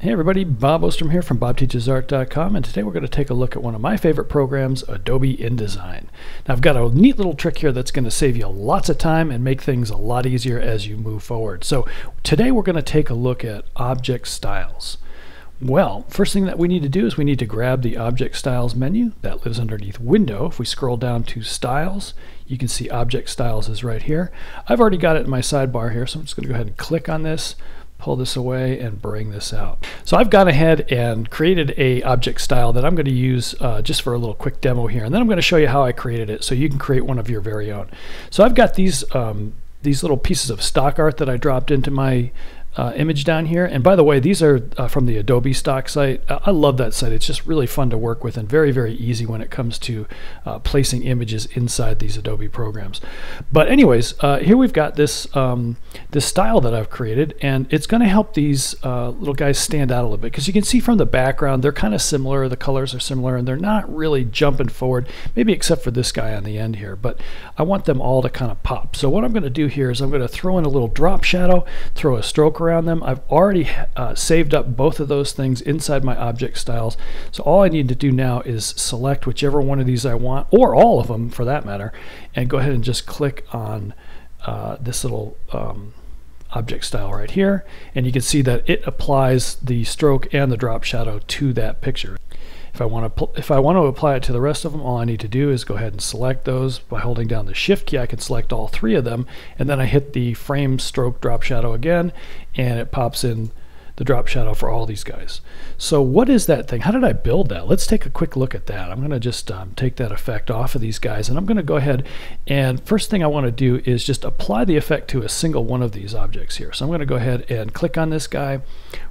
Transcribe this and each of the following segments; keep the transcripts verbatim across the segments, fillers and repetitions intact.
Hey everybody, Bob Ostrom here from Bob Teaches Art dot com, and today we're going to take a look at one of my favorite programs, Adobe InDesign. Now I've got a neat little trick here that's going to save you lots of time and make things a lot easier as you move forward. So today we're going to take a look at object styles. Well, first thing that we need to do is we need to grab the Object Styles menu that lives underneath Window. If we scroll down to Styles, you can see Object Styles is right here. I've already got it in my sidebar here, so I'm just going to go ahead and click on this, pull this away, and bring this out. So I've gone ahead and created a object style that I'm going to use uh, just for a little quick demo here, and then I'm going to show you how I created it so you can create one of your very own. So I've got these um, these little pieces of stock art that I dropped into my uh, image down here, and by the way, these are uh, from the Adobe stock site. I, I love that site. It's just really fun to work with and very very easy when it comes to uh, placing images inside these Adobe programs. But anyways, uh, here we've got this um, this style that I've created, and it's going to help these uh, little guys stand out a little bit, because you can see from the background they're kind of similar, the colors are similar, and they're not really jumping forward, maybe except for this guy on the end here, but I want them all to kind of pop. So what I'm going to do here is I'm going to throw in a little drop shadow, throw a stroke around them. I've already uh, saved up both of those things inside my object styles, so all I need to do now is select whichever one of these I want, or all of them for that matter, and go ahead and just click on uh, this little um, object style right here, and you can see that it applies the stroke and the drop shadow to that picture. If I want to if I want to apply it to the rest of them, all I need to do is go ahead and select those by holding down the shift key. I can select all three of them, and then I hit the frame, stroke, drop shadow again, and it pops in the drop shadow for all these guys. So what is that thing? How did I build that? Let's take a quick look at that. I'm going to just um, take that effect off of these guys, and I'm going to go ahead, and first thing I want to do is just apply the effect to a single one of these objects here. So I'm going to go ahead and click on this guy.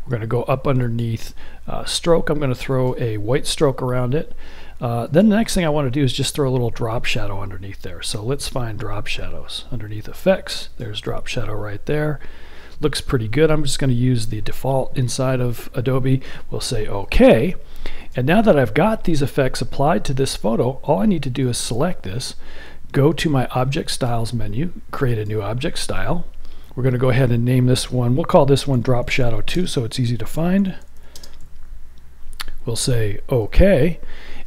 We're going to go up underneath uh, stroke. I'm going to throw a white stroke around it. Uh, then the next thing I want to do is just throw a little drop shadow underneath there. So let's find drop shadows underneath effects. There's drop shadow right there. Looks pretty good. I'm just going to use the default inside of Adobe. We'll say OK. And now that I've got these effects applied to this photo, all I need to do is select this, go to my Object Styles menu, create a new object style. We're going to go ahead and name this one. We'll call this one Drop Shadow two, so it's easy to find. We'll say OK.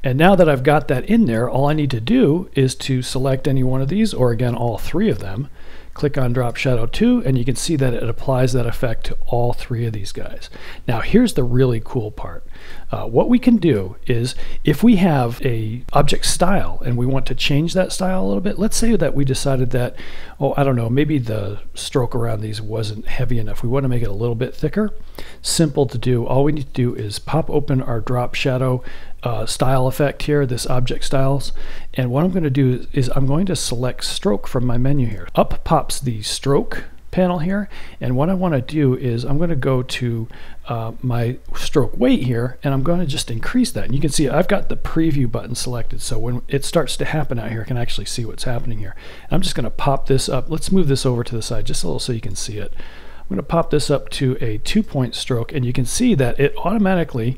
And now that I've got that in there, all I need to do is to select any one of these, or again, all three of them. Click on Drop Shadow two, and you can see that it applies that effect to all three of these guys. Now here's the really cool part. Uh, what we can do is, if we have a object style and we want to change that style a little bit, let's say that we decided that, oh, I don't know, maybe the stroke around these wasn't heavy enough. We want to make it a little bit thicker. Simple to do. All we need to do is pop open our drop shadow Uh, style effect here, this object styles, and what I'm going to do is I'm going to select stroke from my menu here. Up pops the stroke panel here, and what I want to do is I'm going to go to uh, my stroke weight here, and I'm going to just increase that, and you can see I've got the preview button selected, so when it starts to happen out here I can actually see what's happening here. And I'm just going to pop this up. Let's move this over to the side just a little so you can see it. I'm going to pop this up to a two-point stroke, and you can see that it automatically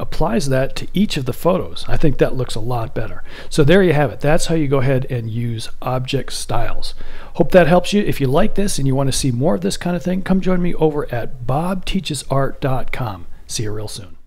applies that to each of the photos. I think that looks a lot better. So there you have it. That's how you go ahead and use object styles. Hope that helps you. If you like this and you want to see more of this kind of thing, come join me over at Bob Teaches Art dot com. See you real soon.